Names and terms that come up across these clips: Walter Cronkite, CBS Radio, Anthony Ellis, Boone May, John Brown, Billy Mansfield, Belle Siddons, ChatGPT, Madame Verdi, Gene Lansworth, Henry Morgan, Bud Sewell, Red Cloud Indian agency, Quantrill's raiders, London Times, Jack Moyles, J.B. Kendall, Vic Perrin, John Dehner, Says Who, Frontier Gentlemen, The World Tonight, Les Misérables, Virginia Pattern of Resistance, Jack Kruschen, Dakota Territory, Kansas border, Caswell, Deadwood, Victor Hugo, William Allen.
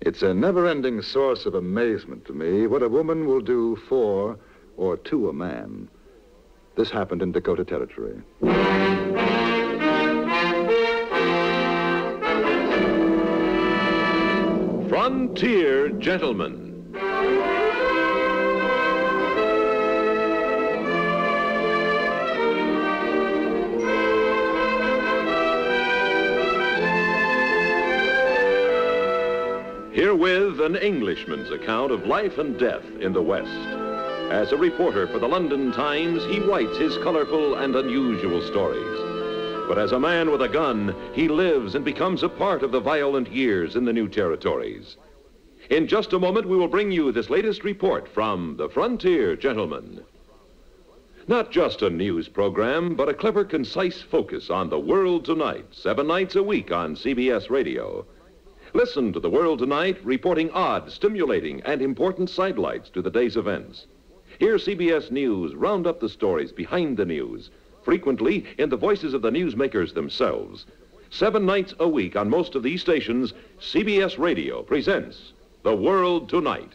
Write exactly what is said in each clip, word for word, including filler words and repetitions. It's a never-ending source of amazement to me what a woman will do for or to a man. This happened in Dakota Territory. Frontier Gentlemen. Herewith an Englishman's account of life and death in the West. As a reporter for the London Times, he writes his colorful and unusual stories. But as a man with a gun, he lives and becomes a part of the violent years in the new territories. In just a moment, we will bring you this latest report from the Frontier Gentlemen. Not just a news program, but a clever, concise focus on the world tonight, seven nights a week on C B S Radio. Listen to The World Tonight, reporting odd, stimulating, and important sidelights to the day's events. Hear C B S News round up the stories behind the news, frequently in the voices of the newsmakers themselves. Seven nights a week on most of these stations, C B S Radio presents The World Tonight.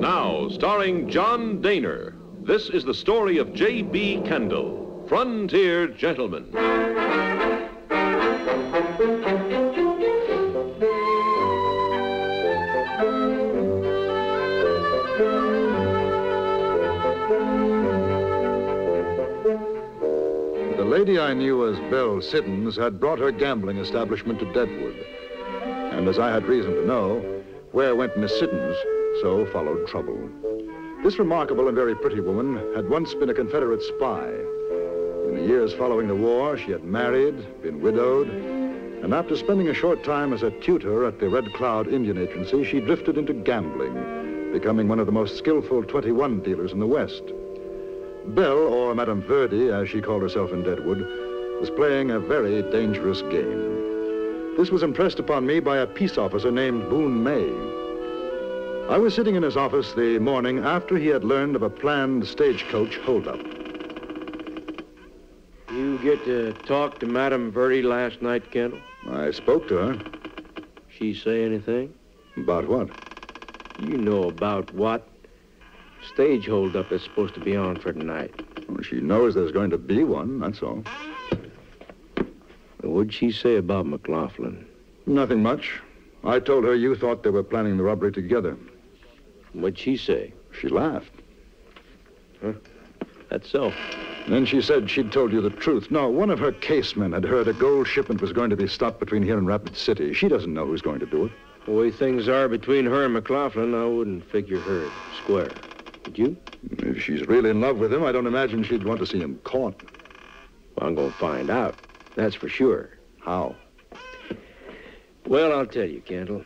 Now, starring John Dehner, this is the story of J B. Kendall. Frontier Gentlemen. The lady I knew as Belle Siddons had brought her gambling establishment to Deadwood. And as I had reason to know, where went Miss Siddons, so followed trouble. This remarkable and very pretty woman had once been a Confederate spy. In the years following the war, she had married, been widowed, and after spending a short time as a tutor at the Red Cloud Indian agency, she drifted into gambling, becoming one of the most skillful twenty-one dealers in the West. Belle, or Madame Verdi, as she called herself in Deadwood, was playing a very dangerous game. This was impressed upon me by a peace officer named Boone May. I was sitting in his office the morning after he had learned of a planned stagecoach holdup. You get to talk to Madame Verdi last night, Kendall? I spoke to her. She say anything? About what? You know about what. Stage holdup is supposed to be on for tonight. Well, she knows there's going to be one, that's all. What'd she say about McLaughlin? Nothing much. I told her you thought they were planning the robbery together. What'd she say? She laughed. Huh? That's so. Then she said she'd told you the truth. No, one of her casemen had heard a gold shipment was going to be stopped between here and Rapid City. She doesn't know who's going to do it. The way things are between her and McLaughlin, I wouldn't figure her square. Would you? If she's really in love with him, I don't imagine she'd want to see him caught. Well, I'm going to find out. That's for sure. How? Well, I'll tell you, Kendall.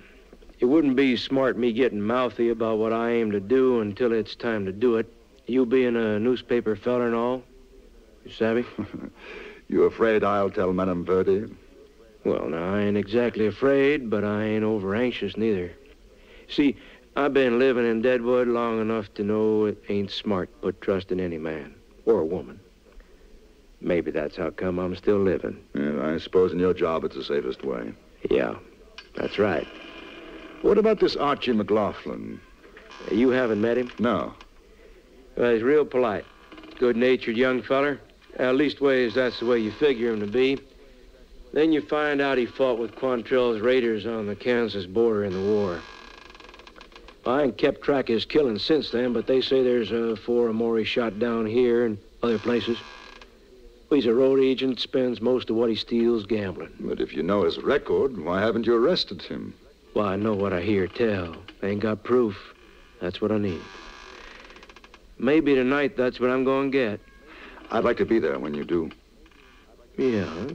It wouldn't be smart me getting mouthy about what I aim to do until it's time to do it. You being a newspaper feller and all. You savvy? You afraid I'll tell Madame Verdi? Well, now, I ain't exactly afraid, but I ain't over-anxious neither. See, I've been living in Deadwood long enough to know it ain't smart to put trust in any man or woman. Maybe that's how come I'm still living. Yeah, I suppose in your job it's the safest way. Yeah, that's right. What about this Archie McLaughlin? You haven't met him? No. Well, he's real polite. Good-natured young feller. Uh, leastways, that's the way you figure him to be. Then you find out he fought with Quantrill's raiders on the Kansas border in the war. I ain't kept track of his killing since then, but they say there's uh, four or more he shot down here and other places. Well, he's a road agent, spends most of what he steals gambling. But if you know his record, why haven't you arrested him? Well, I know what I hear tell. I ain't got proof. That's what I need. Maybe tonight that's what I'm going to get. I'd like to be there when you do. Yeah, I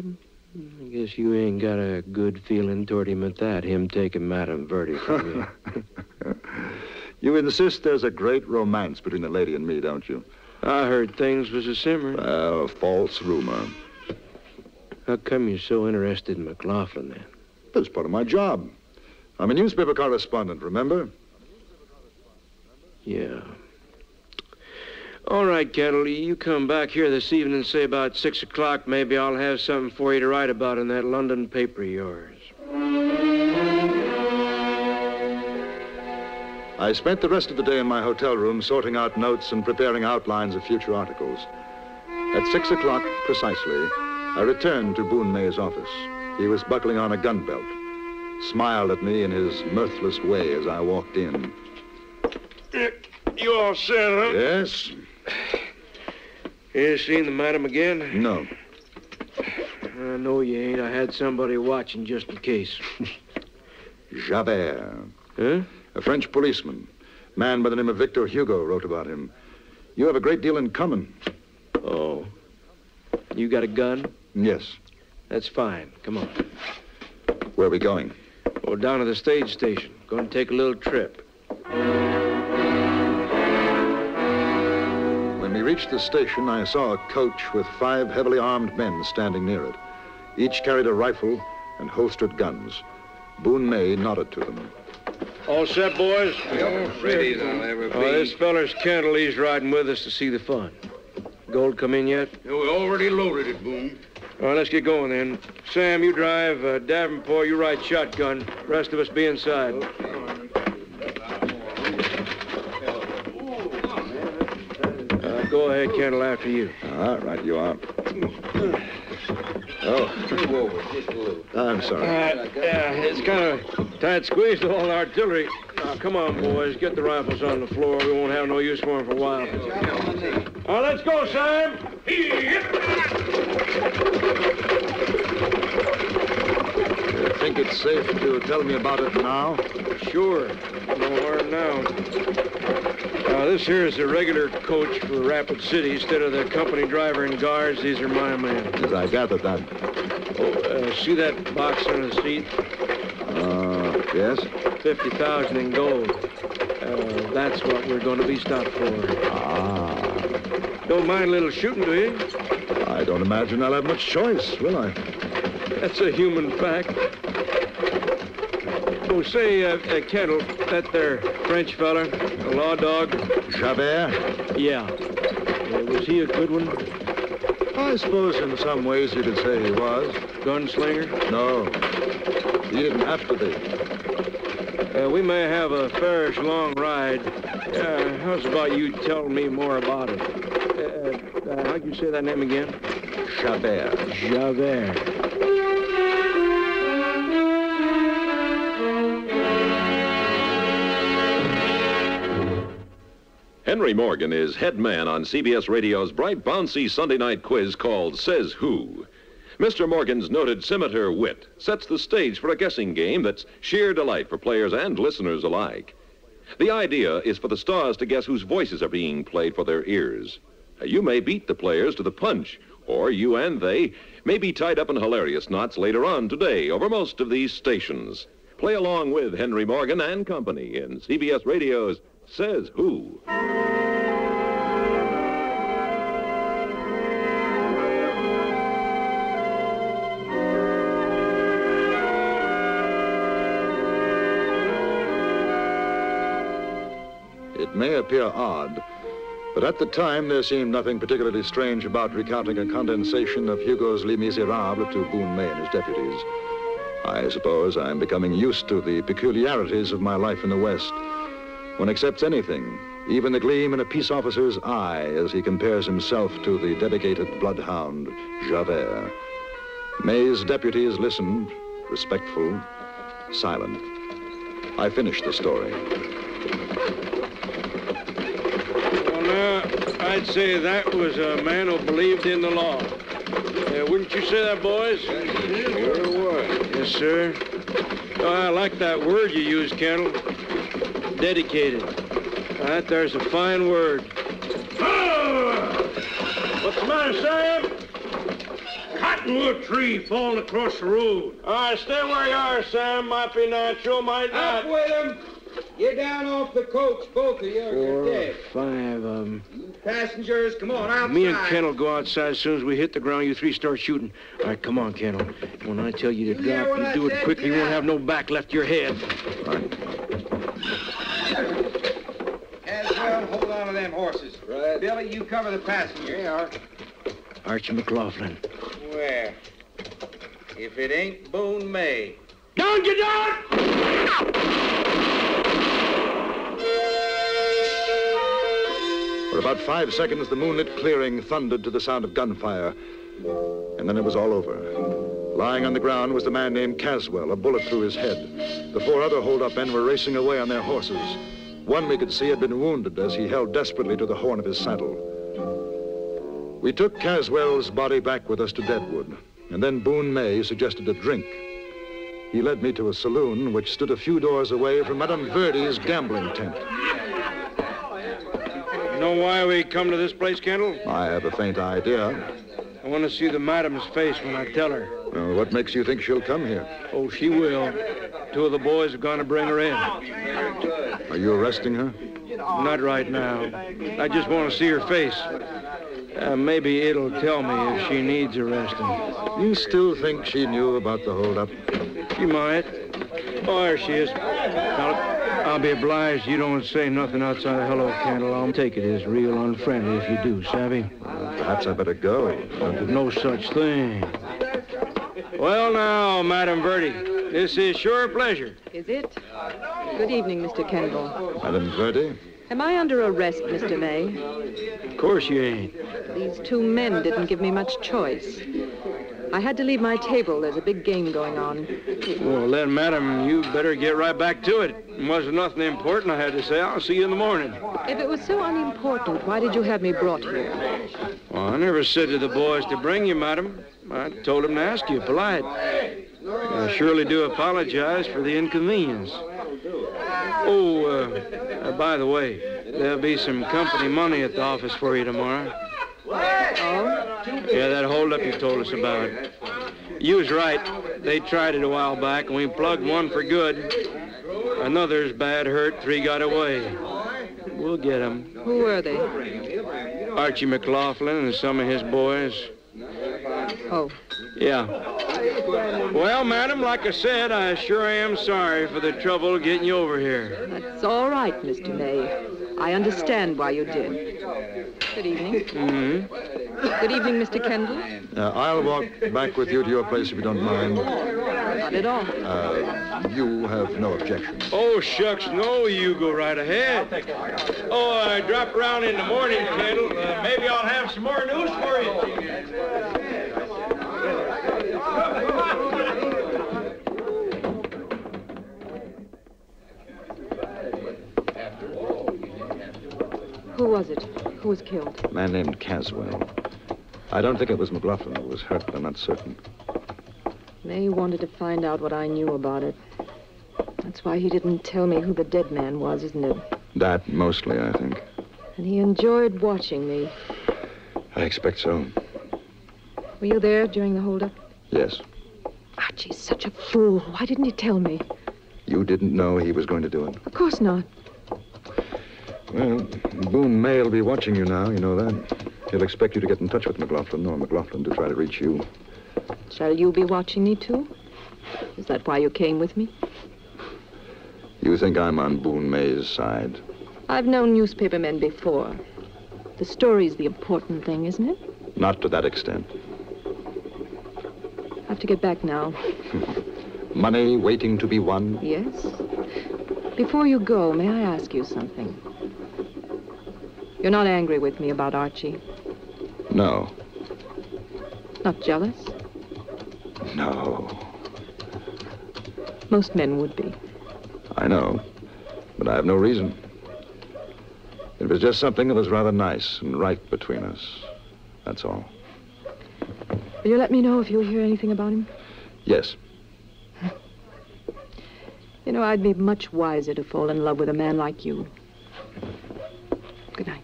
guess you ain't got a good feeling toward him at that, him taking Madame Verdi from you. You insist there's a great romance between the lady and me, don't you? I heard things was a simmer. Well, uh, false rumor. How come you're so interested in McLaughlin, then? That's part of my job. I'm a newspaper correspondent, remember? Yeah. All right, Kendall, you come back here this evening, say about six o'clock. Maybe I'll have something for you to write about in that London paper of yours. I spent the rest of the day in my hotel room sorting out notes and preparing outlines of future articles. At six o'clock precisely, I returned to Boone May's office. He was buckling on a gun belt, smiled at me in his mirthless way as I walked in. You all set, huh? Yes. You seen the madam again? No. I know you ain't. I had somebody watching just in case. Javert. Huh? A French policeman. A man by the name of Victor Hugo wrote about him. You have a great deal in common. Oh. You got a gun? Yes. That's fine. Come on. Where are we going? Well, down to the stage station. Going to take a little trip. When we reached the station, I saw a coach with five heavily armed men standing near it. Each carried a rifle and holstered guns. Boone May nodded to them. All set, boys? Yeah, ready now, everybody. Oh, this feller's Kendall. He's riding with us to see the fun. Gold come in yet? Yeah, we already loaded it, Boone. All right, let's get going, then. Sam, you drive. Uh, Davenport, you ride shotgun. The rest of us be inside. Uh, go ahead, Kendall, after you. All right, you are. Oh. I'm sorry. Uh, yeah, it's kind of tight squeezed, all the artillery. Now, come on, boys. Get the rifles on the floor. We won't have no use for them for a while. All right, let's go, Sam. You think it's safe to tell me about it now? Sure. No harm now. Now, this here is the regular coach for Rapid City. Instead of the company driver and guards, these are my men. As I gathered that. Oh, uh, see that box on the seat? Uh, yes? fifty thousand in gold. Uh, that's what we're going to be stopped for. Ah. Don't mind a little shooting, do you? I don't imagine I'll have much choice, will I? That's a human fact. Oh, say, uh, uh, Kendall, that there French feller, a law dog. Javert? Yeah. Uh, was he a good one? I suppose in some ways you could say he was. Gunslinger? No. He didn't have to be. Uh, we may have a fairish long ride. Uh, how's about you tell me more about it? Uh, how'd you say that name again? Javert. Javert. Henry Morgan is head man on C B S Radio's bright, bouncy Sunday night quiz called Says Who. Mister Morgan's noted scimitar wit sets the stage for a guessing game that's sheer delight for players and listeners alike. The idea is for the stars to guess whose voices are being played for their ears. You may beat the players to the punch, or you and they may be tied up in hilarious knots later on today over most of these stations. Play along with Henry Morgan and company in C B S Radio's Says Who. It may appear odd, but at the time, there seemed nothing particularly strange about recounting a condensation of Hugo's Les Misérables to Boone May and his deputies. I suppose I'm becoming used to the peculiarities of my life in the West. One accepts anything, even the gleam in a peace officer's eye as he compares himself to the dedicated bloodhound, Javert. May's deputies listened, respectful, silent. I finished the story. I'd say that was a man who believed in the law. Uh, wouldn't you say that, boys? Yes, sure was. Yes, sir. Oh, I like that word you used, Kendall. Dedicated. That there's a fine word. Oh! What's the matter, Sam? Cottonwood tree falling across the road. All right, stay where you are, Sam. Might be natural, might not. Up with him. You're down off the coach, both of you. Four or five of them. You passengers, come on, outside. Me and Kendall go outside. As soon as we hit the ground, you three start shooting. All right, come on, Kendall. When I tell you to you drop, you I do it quickly. You won't have no back left your head. All right. As well, hold on to that. them horses. Right. Billy, you cover the passenger. Yeah. Archie McLaughlin. Where? If it ain't Boone May. Down, you dog! For about five seconds, the moonlit clearing thundered to the sound of gunfire. And then it was all over. Lying on the ground was the man named Caswell, a bullet through his head. The four other hold-up men were racing away on their horses. One, we could see, had been wounded as he held desperately to the horn of his saddle. We took Caswell's body back with us to Deadwood, and then Boone May suggested a drink. He led me to a saloon which stood a few doors away from Madame Verdi's gambling tent. You know why we come to this place, Kendall? I have a faint idea. I want to see the madam's face when I tell her. Well, what makes you think she'll come here? Oh, she will. Two of the boys are going to bring her in. Are you arresting her? Not right now. I just want to see her face. Uh, maybe it'll tell me if she needs arresting. You still think she knew about the holdup? She might. Oh, there she is. Now, I'll be obliged you don't say nothing outside of hello, Kendall. I'll take it as real unfriendly if you do, savvy? Well, perhaps I better go. No such thing. Well, now, Madame Verdi, this is sure a pleasure. Is it? Good evening, Mister Kendall. Madame Verdi? Am I under arrest, Mister May? Of course you ain't. These two men didn't give me much choice. I had to leave my table. There's a big game going on. Well, then, madam, you better get right back to it. It wasn't nothing important I had to say. I'll see you in the morning. If it was so unimportant, why did you have me brought here? Well, I never said to the boys to bring you, madam. I told them to ask you, polite. I surely do apologize for the inconvenience. Oh, uh, uh, by the way, there'll be some company money at the office for you tomorrow. Oh? Yeah, that holdup you told us about. You was right. They tried it a while back, and we plugged one for good. Another's bad hurt. Three got away. We'll get them. Who were they? Archie McLaughlin and some of his boys. Oh. Yeah. Well, madam, like I said, I sure am sorry for the trouble getting you over here. That's all right, Mister May. I understand why you did. Good evening. Mm-hmm. Good evening, Mister Kendall. Uh, I'll walk back with you to your place if you don't mind. Not at all. Uh, you have no objection. Oh, shucks, no, you go right ahead. Oh, I drop around in the morning, Kendall. Uh, maybe I'll have some more news for you. Who was it? Who was killed? A man named Caswell. I don't think it was McLaughlin who was hurt, but I'm not certain. May wanted to find out what I knew about it. That's why he didn't tell me who the dead man was, isn't it? That, mostly, I think. And he enjoyed watching me. I expect so. Were you there during the holdup? Yes. Archie's such a fool. Why didn't he tell me? You didn't know he was going to do it? Of course not. Well, Boone May will be watching you now, you know that. He'll expect you to get in touch with McLaughlin, or McLaughlin to try to reach you. Shall you be watching me, too? Is that why you came with me? You think I'm on Boone May's side? I've known newspaper men before. The story's the important thing, isn't it? Not to that extent. I have to get back now. Money waiting to be won? Yes. Before you go, may I ask you something? You're not angry with me about Archie? No. Not jealous? No. Most men would be. I know, but I have no reason. It was just something that was rather nice and right between us. That's all. Will you let me know if you hear anything about him? Yes. You know, I'd be much wiser to fall in love with a man like you. Good night.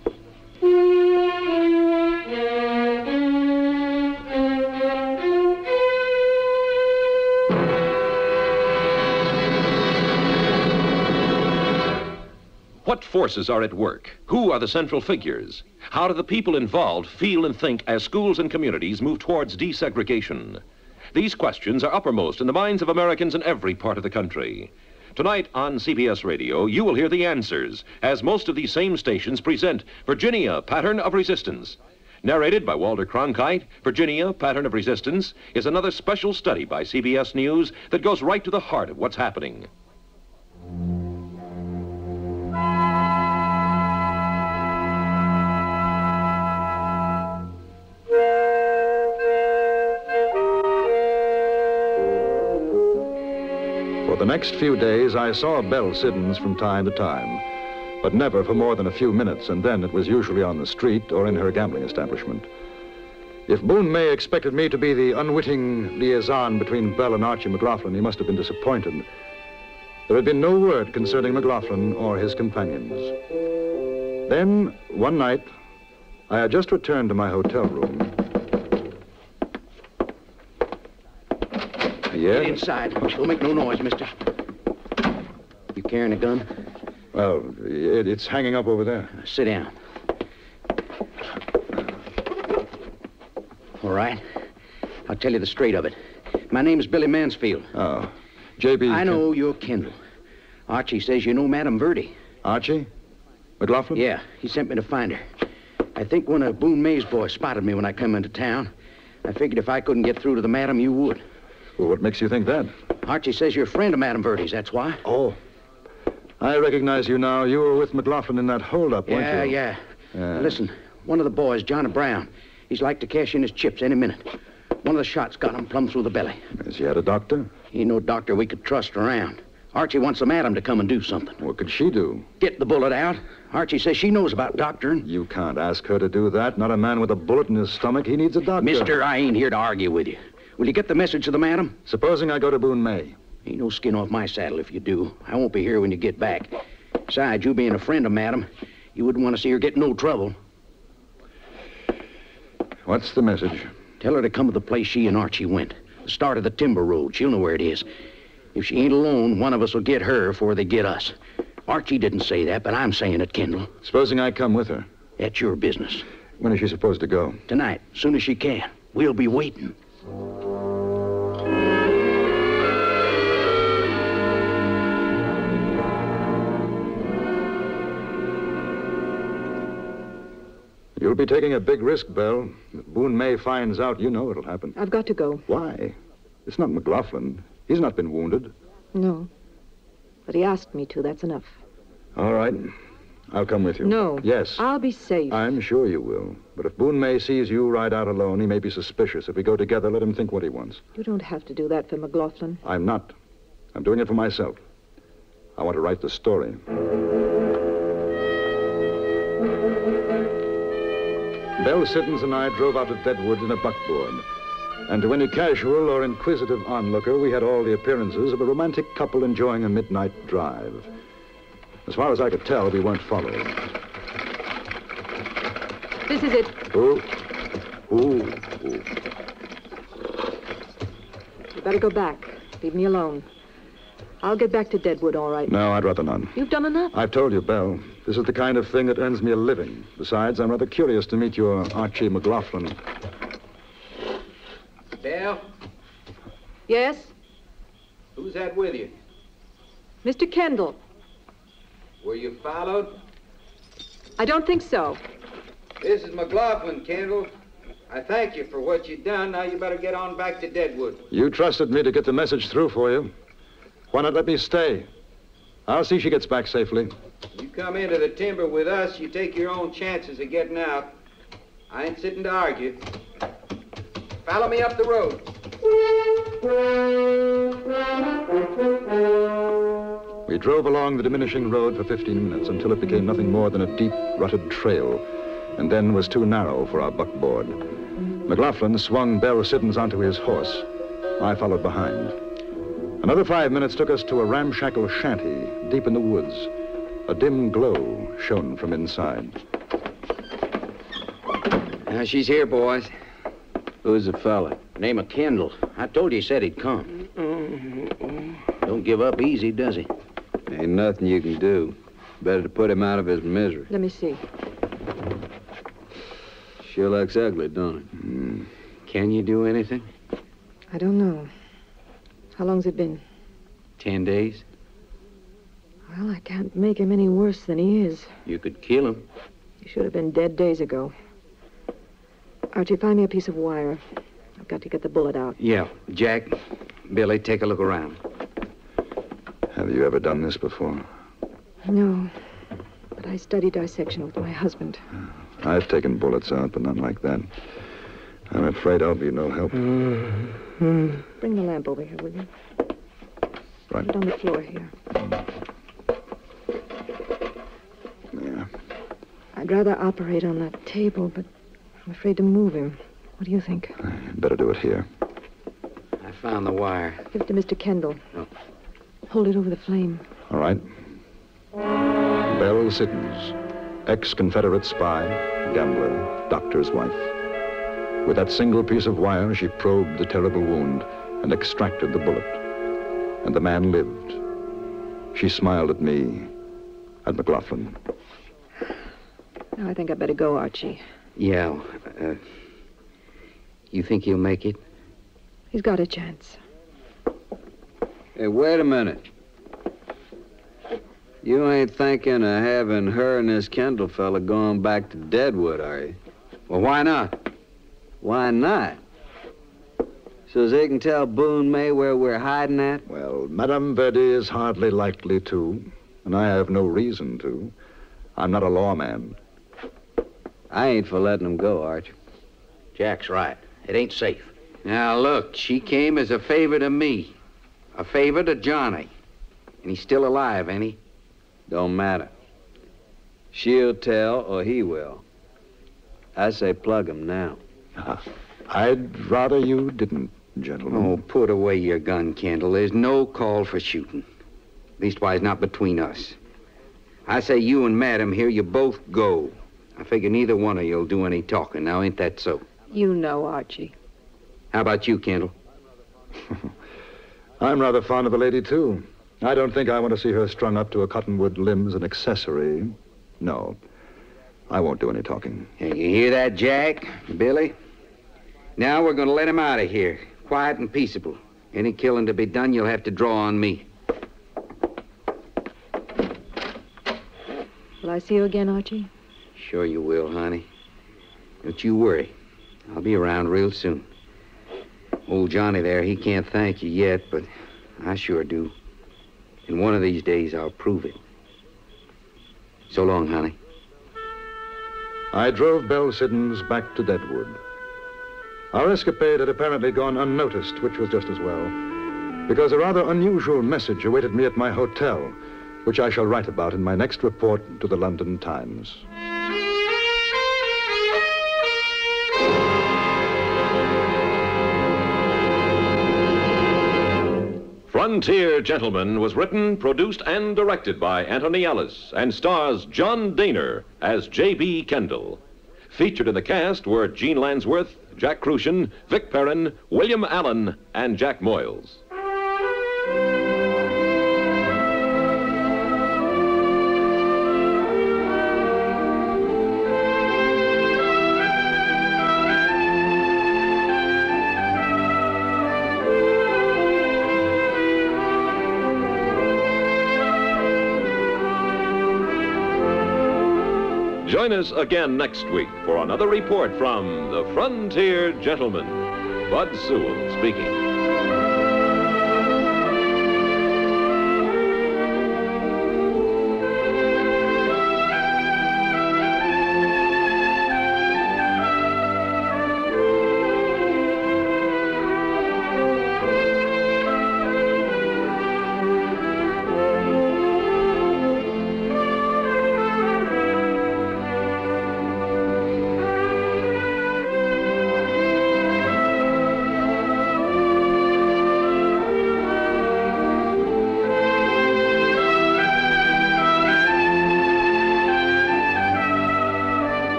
What forces are at work? Who are the central figures? How do the people involved feel and think as schools and communities move towards desegregation? These questions are uppermost in the minds of Americans in every part of the country. Tonight on C B S Radio, you will hear the answers, as most of these same stations present Virginia Pattern of Resistance. Narrated by Walter Cronkite, Virginia Pattern of Resistance is another special study by C B S News that goes right to the heart of what's happening. For the next few days, I saw Belle Siddons from time to time, but never for more than a few minutes, and then it was usually on the street or in her gambling establishment. If Boone May expected me to be the unwitting liaison between Belle and Archie McLaughlin, he must have been disappointed. There had been no word concerning McLaughlin or his companions. Then, one night, I had just returned to my hotel room. Yes? Get inside. Don't make no noise, mister. You carrying a gun? Well, it, it's hanging up over there. Uh, sit down. All right. I'll tell you the straight of it. My name's Billy Mansfield. Oh, J B I know Ken you're Kendall. Archie says you know Madame Verdi. Archie? McLaughlin? Yeah, he sent me to find her. I think one of Boone May's boys spotted me when I come into town. I figured if I couldn't get through to the madam, you would. Well, what makes you think that? Archie says you're a friend of Madame Verdi's, that's why. Oh. I recognize you now. You were with McLaughlin in that holdup, weren't yeah, you? Yeah, yeah. Listen, one of the boys, John Brown, he's like to cash in his chips any minute. One of the shots got him plumb through the belly. Has he had a doctor? He ain't no doctor we could trust around. Archie wants the madam to come and do something. What could she do? Get the bullet out. Archie says she knows about doctoring. You can't ask her to do that. Not a man with a bullet in his stomach. He needs a doctor. Mister, I ain't here to argue with you. Will you get the message to the madam? Supposing I go to Boone May. Ain't no skin off my saddle if you do. I won't be here when you get back. Besides, you being a friend of Madam, you wouldn't want to see her get in no trouble. What's the message? Tell her to come to the place she and Archie went. The start of the timber road. She'll know where it is. If she ain't alone, one of us will get her before they get us. Archie didn't say that, but I'm saying it, Kendall. Supposing I come with her? That's your business. When is she supposed to go? Tonight, as soon as she can. We'll be waiting. You'll be taking a big risk, Belle. If Boone May finds out, you know it'll happen. I've got to go. Why? It's not McLaughlin. He's not been wounded. No. But he asked me to. That's enough. All right. I'll come with you. No. Yes. I'll be safe. I'm sure you will. But if Boone May sees you ride out alone, he may be suspicious. If we go together, let him think what he wants. You don't have to do that for McLaughlin. I'm not. I'm doing it for myself. I want to write the story. Belle Siddons and I drove out of Deadwood in a buckboard. And to any casual or inquisitive onlooker, we had all the appearances of a romantic couple enjoying a midnight drive. As far as I could tell, we weren't followed. This is it. Who? Who? You better go back. Leave me alone. I'll get back to Deadwood, all right. No, I'd rather not. You've done enough. I've told you, Belle. This is the kind of thing that earns me a living. Besides, I'm rather curious to meet your Archie McLaughlin. Belle? Yes? Who's that with you? Mister Kendall. Were you followed? I don't think so. This is McLaughlin, Kendall. I thank you for what you've done. Now you better get on back to Deadwood. You trusted me to get the message through for you. Why not let me stay? I'll see she gets back safely. You come into the timber with us, you take your own chances of getting out. I ain't sitting to argue. Follow me up the road. We drove along the diminishing road for fifteen minutes until it became nothing more than a deep, rutted trail, and then was too narrow for our buckboard. McLaughlin swung Belle Siddons onto his horse. I followed behind. Another five minutes took us to a ramshackle shanty deep in the woods. A dim glow shone from inside. Now she's here, boys. Who's the fella? Name of Kendall. I told you he said he'd come. Mm-hmm. Don't give up easy, does he? Ain't nothing you can do. Better to put him out of his misery. Let me see. Sure looks ugly, don't it? Mm. Can you do anything? I don't know. How long's it been? Ten days. Well, I can't make him any worse than he is. You could kill him. He should have been dead days ago. Archie, find me a piece of wire. I've got to get the bullet out. Yeah. Jack, Billy, take a look around. Have you ever done this before? No. But I study dissection with my husband. I've taken bullets out, but not like that. I'm afraid I'll be no help. Mm-hmm. Bring the lamp over here, will you? Right. Put it on the floor here. Yeah. I'd rather operate on that table, but I'm afraid to move him. What do you think? I'd better do it here. I found the wire. Give it to Mister Kendall. Oh. Hold it over the flame. All right. Belle Siddons, ex-Confederate spy, gambler, doctor's wife. With that single piece of wire, she probed the terrible wound and extracted the bullet. And the man lived. She smiled at me, at McLaughlin. Now I think I'd better go, Archie. Yeah. Uh, you think he'll make it? He's got a chance. Hey, wait a minute. You ain't thinking of having her and this Kendall fella going back to Deadwood, are you? Well, why not? Why not? So as they can tell Boone May where we're hiding at? Well, Madame Verdi is hardly likely to, and I have no reason to. I'm not a lawman. I ain't for letting them go, Arch. Jack's right. It ain't safe. Now, look, she came as a favor to me, a favor to Johnny, and he's still alive, ain't he? Don't matter. She'll tell or he will. I say plug him now. Uh, I'd rather you didn't, gentlemen. Oh, put away your gun, Kendall. There's no call for shooting. Leastwise, not between us. I say you and Madam here, you both go. I figure neither one of you'll do any talking now, ain't that so? You know, Archie. How about you, Kendall? I'm rather fond of the lady, too. I don't think I want to see her strung up to a cottonwood limb as an accessory. No, I won't do any talking. Hey, you hear that, Jack, Billy? Now we're going to let him out of here, quiet and peaceable. Any killing to be done, you'll have to draw on me. Will I see you again, Archie? Sure you will, honey. Don't you worry. I'll be around real soon. Old Johnny there, he can't thank you yet, but I sure do. And one of these days, I'll prove it. So long, honey. I drove Belle Siddons back to Deadwood. Our escapade had apparently gone unnoticed, which was just as well, because a rather unusual message awaited me at my hotel, which I shall write about in my next report to the London Times. Frontier Gentlemen was written, produced, and directed by Anthony Ellis and stars John Dehner as J B. Kendall. Featured in the cast were Gene Lansworth, Jack Kruschen, Vic Perrin, William Allen, and Jack Moyles. Join us again next week for another report from the Frontier Gentlemen. Bud Sewell speaking.